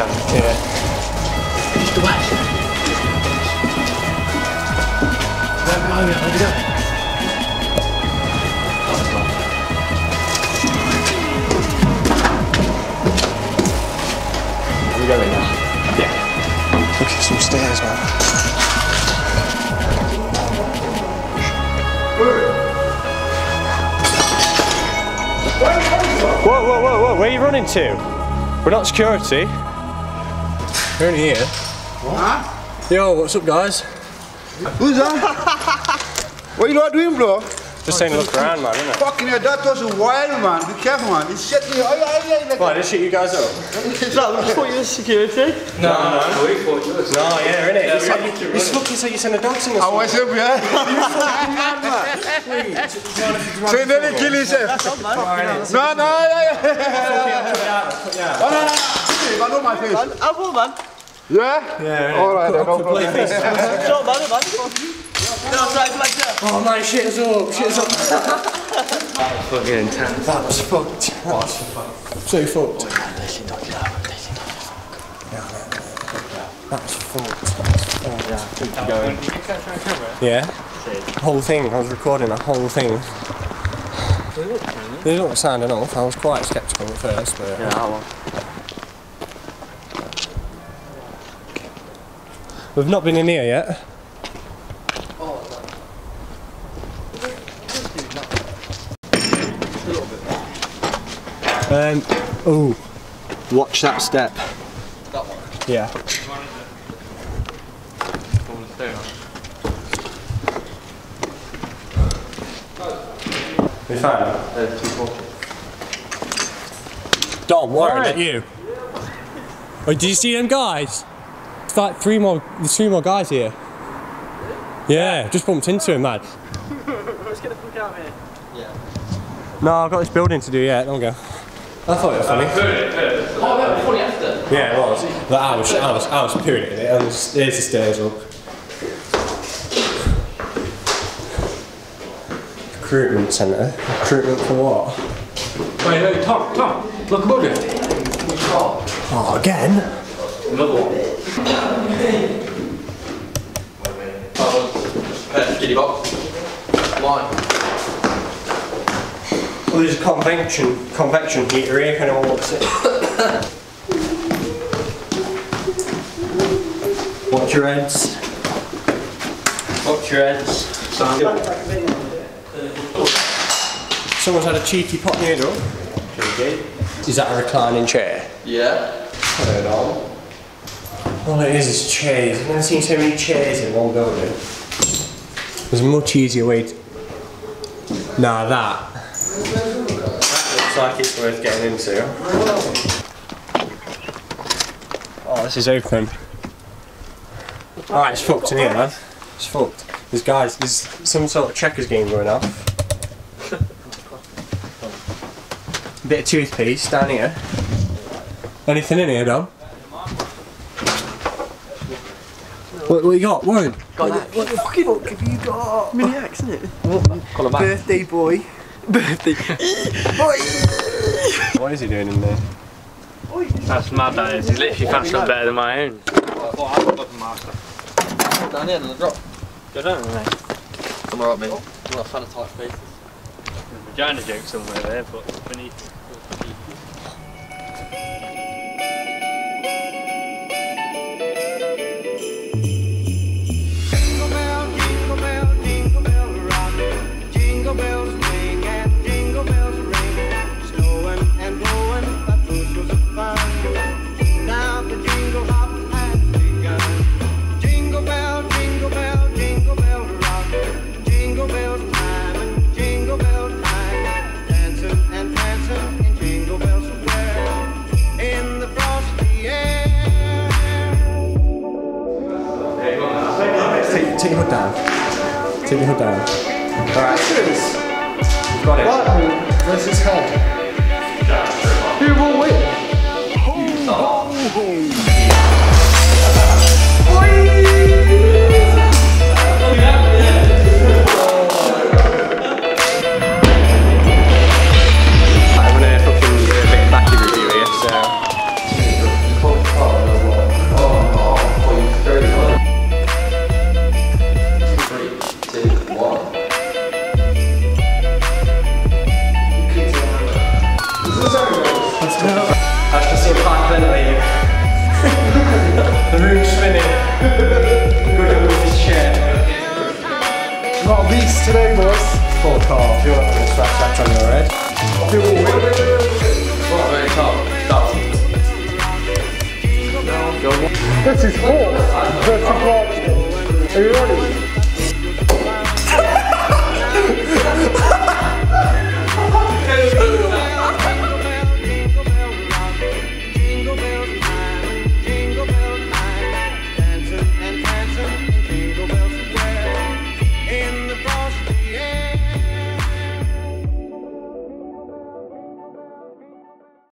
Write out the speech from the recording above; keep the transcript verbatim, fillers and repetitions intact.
Car é. O que tu acha? Vai, vai, vai, vai, vai. Go right now. Yeah. Look at some stairs, man. Whoa, whoa, whoa, whoa! Where are you running to? We're not security. We're in here. What? Yo, what's up, guys? Who's that? What you not doing, bro? Just saying, look around, man, isn't it? Fucking hell, that was wild, man. Be careful, man. It's shit me. Why, did it shit you guys up? No, I thought you were security. No, no, no. We thought you were security. No, yeah, innit? It's, like, it's looking so you send a dog to us. I was up, yeah. You're fucking mad, man. So then he killed himself. No, no, yeah, yeah. Oh, no, no. I know my face. I will, man. Yeah? Yeah, all right, then. Don't play face. Shut up, man, man. Fuck you. No, sorry, like that. Oh man, shit is up, shit is up. That was fucking intense. That was fucked. That was fucked. So fucked. That was fucked. Oh yeah, keep going. Yeah? The whole thing, I was recording the whole thing. They don't sound enough, I was quite sceptical at first, but... Yeah, I was. We've not been in here yet. Um, oh, watch that step. That one? Yeah. We found it. Don't worry at you. Oh, do you see them guys? It's like three more, there's three more guys here. Yeah, just bumped into him, man. Let's get the fuck out of here. Yeah. No, I've got this building to do yet, don't go. I thought it was funny. Oh, that was funny after? Yeah, it was. But I was, I was, I was pooing it, and there's the stairs up. Recruitment centre? Recruitment for what? Wait, no, Tom, Tom, look above you. Oh, again? Another one. Oh, giddy box. Why? Well, there's a convection, convection heater here, if anyone wants it. Watch your heads. Watch your heads. Sound good. Someone's had a cheeky pop near door. Is that a reclining chair? Yeah. Turn on. All it is is chairs. I've never seen so many chairs in one building. There's a much easier way to... Nah, that. That looks like it's worth getting into. Oh, this is open. Alright, it's fucked in here, man. It's fucked. There's guys, there's some sort of checkers game going on. Bit of toothpaste down here. Anything in here, Dom? What, what you got? Warren? Got what, the, what the fucking fuck have you got? Mini axe, isn't it? What? Birthday boy. Birthday. What is he doing in there? That's mad, that is. He's literally faster and better than my own. Down here, then I drop. Go down, mate. I'm alright, mate. I'm not a fan of tight faces. There's a vagina joke somewhere there, but beneath. Take your hood down. Take your hood down. Alright. We've got it. What? Where's his head? Who will win? I'm gonna fucking do a bit of vacuum review here, so. I can see a python leave. The room spinning. Good old office chair. Not least today was full car. If you want to scratch that on your head. Do all very top. This is hot. This is hot. Are you ready?